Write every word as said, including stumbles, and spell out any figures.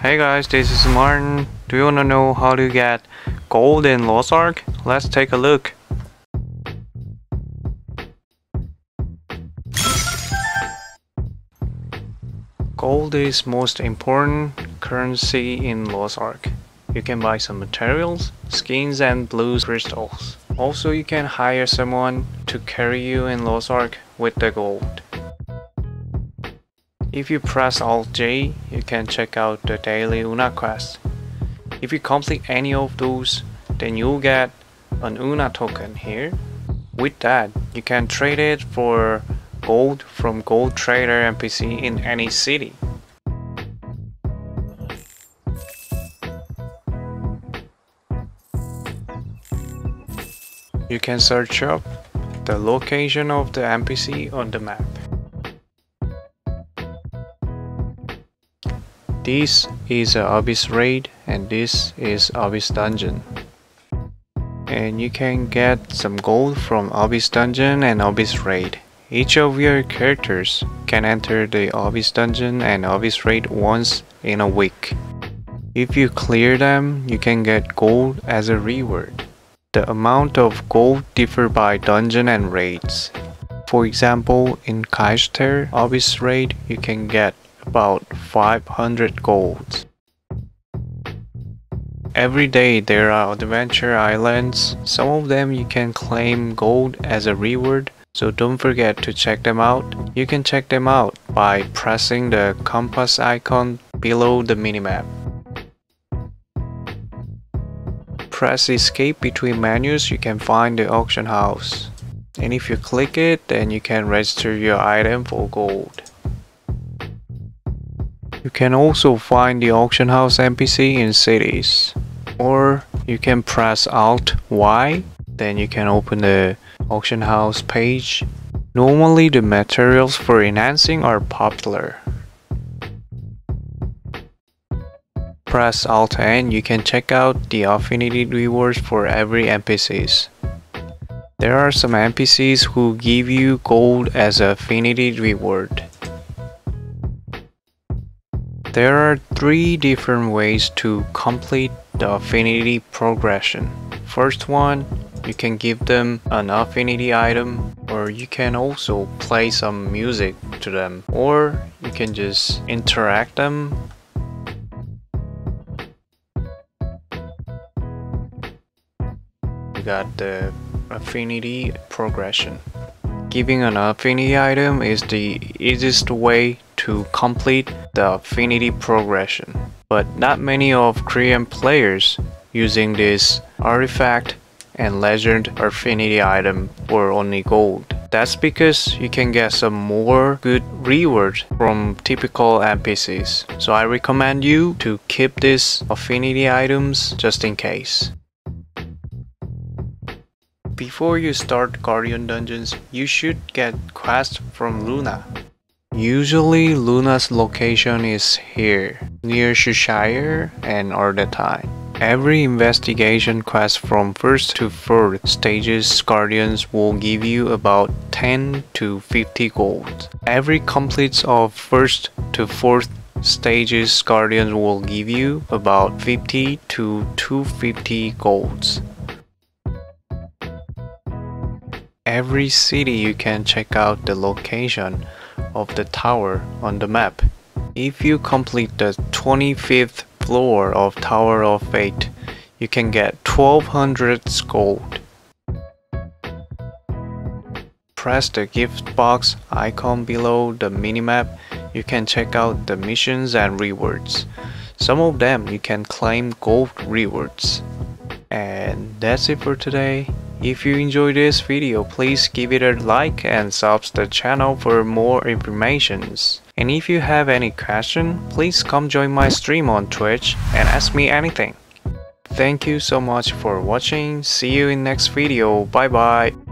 Hey guys, this is Martin. Do you wanna know how to get gold in Lost Ark? Let's take a look. Gold is most important currency in Lost Ark. You can buy some materials, skins and blue crystals. Also, you can hire someone to carry you in Lost Ark with the gold. If you press Alt J, you can check out the daily U N A quest. If you complete any of those, then you'll get an U N A token here. With that, you can trade it for gold from gold trader N P C in any city. You can search up the location of the N P C on the map. This is an Abyss Raid and this is Abyss Dungeon. And you can get some gold from Abyss Dungeon and Abyss Raid. Each of your characters can enter the Abyss Dungeon and Abyss Raid once in a week. If you clear them, you can get gold as a reward. The amount of gold differs by dungeon and raids. For example, in Kaister Abyss Raid, you can get about five hundred golds. Every day there are Adventure Islands. Some of them you can claim gold as a reward, so don't forget to check them out. You can check them out by pressing the compass icon below the minimap. Press escape between menus, you can find the auction house. And if you click it, then you can register your item for gold. You can also find the auction house N P C in cities, or you can press Alt Y, then you can open the auction house page. Normally the materials for enhancing are popular. Press Alt N, you can check out the affinity rewards for every N P Cs. There are some N P Cs who give you gold as an affinity reward. There are three different ways to complete the affinity progression. First one, you can give them an affinity item, or you can also play some music to them, or you can just interact them. You got the affinity progression. Giving an affinity item is the easiest way to complete the affinity progression, but not many of Korean players using this artifact and legend affinity item for only gold. That's because you can get some more good rewards from typical N P Cs, so I recommend you to keep these affinity items just in case. Before you start Guardian Dungeons, you should get quests from Luna. Usually Luna's location is here, near Shushire and Ordetai. Every investigation quest from first to fourth stages Guardians will give you about ten to fifty gold. Every completes of first to fourth stages Guardians will give you about fifty to two hundred fifty golds. Every city you can check out the location of the tower on the map. If you complete the twenty-fifth floor of Tower of Fate, you can get twelve hundred gold. Press the gift box icon below the minimap. You can check out the missions and rewards. Some of them you can claim gold rewards. And that's it for today. If you enjoyed this video, please give it a like and sub to the channel for more informations. And if you have any question, please come join my stream on Twitch and ask me anything. Thank you so much for watching. See you in next video. Bye bye.